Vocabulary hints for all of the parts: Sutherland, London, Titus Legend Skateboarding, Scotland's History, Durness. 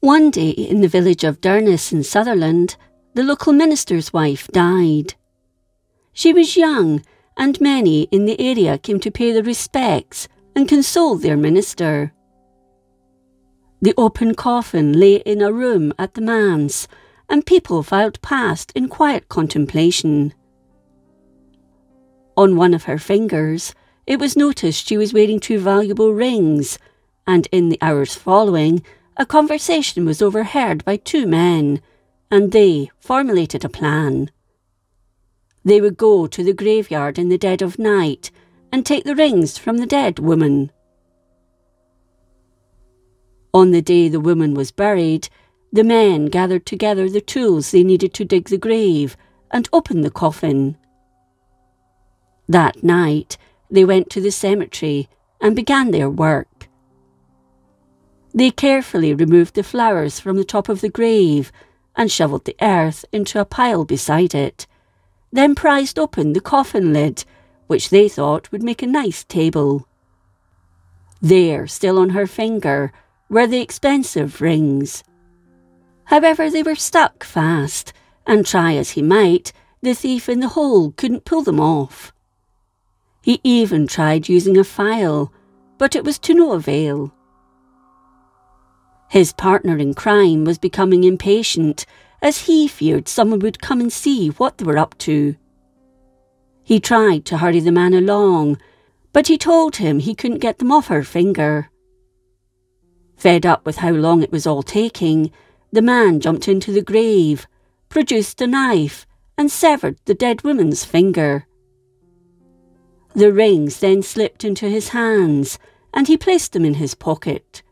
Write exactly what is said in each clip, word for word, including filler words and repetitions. One day in the village of Durness in Sutherland, the local minister's wife died. She was young, and many in the area came to pay their respects and console their minister. The open coffin lay in a room at the manse, and people filed past in quiet contemplation. On one of her fingers, it was noticed she was wearing two valuable rings, and in the hours following, a conversation was overheard by two men, and they formulated a plan. They would go to the graveyard in the dead of night and take the rings from the dead woman. On the day the woman was buried, the men gathered together the tools they needed to dig the grave and open the coffin. That night, they went to the cemetery and began their work. They carefully removed the flowers from the top of the grave and shoveled the earth into a pile beside it, then prised open the coffin lid, which they thought would make a nice table. There, still on her finger, were the expensive rings. However, they were stuck fast, and try as he might, the thief in the hole couldn't pull them off. He even tried using a file, but it was to no avail. His partner in crime was becoming impatient, as he feared someone would come and see what they were up to. He tried to hurry the man along, but he told him he couldn't get them off her finger. Fed up with how long it was all taking, the man jumped into the grave, produced a knife, and severed the dead woman's finger. The rings then slipped into his hands, and he placed them in his pocket.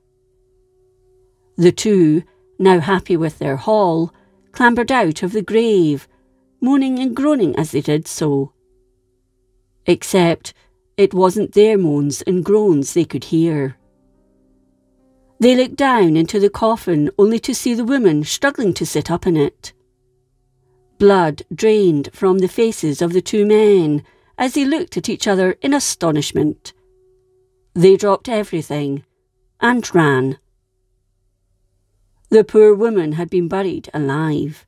The two, now happy with their haul, clambered out of the grave, moaning and groaning as they did so. Except, it wasn't their moans and groans they could hear. They looked down into the coffin only to see the woman struggling to sit up in it. Blood drained from the faces of the two men as they looked at each other in astonishment. They dropped everything and ran. The poor woman had been buried alive.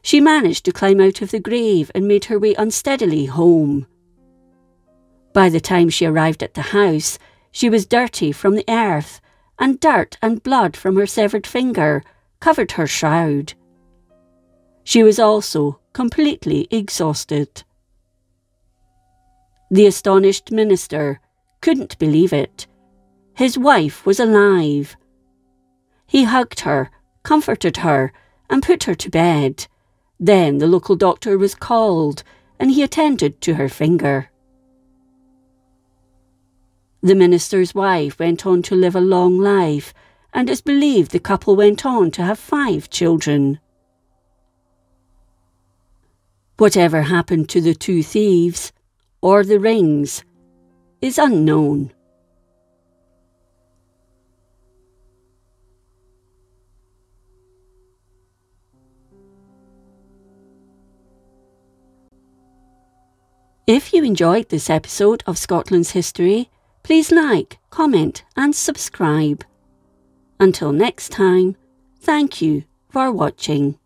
She managed to climb out of the grave and made her way unsteadily home. By the time she arrived at the house, she was dirty from the earth, and dirt and blood from her severed finger covered her shroud. She was also completely exhausted. The astonished minister couldn't believe it. His wife was alive. He hugged her, comforted her, and put her to bed. Then the local doctor was called, and he attended to her finger. The minister's wife went on to live a long life, and it's believed the couple went on to have five children. Whatever happened to the two thieves, or the rings, is unknown. If you enjoyed this episode of Scotland's History, please like, comment and subscribe. Until next time, thank you for watching.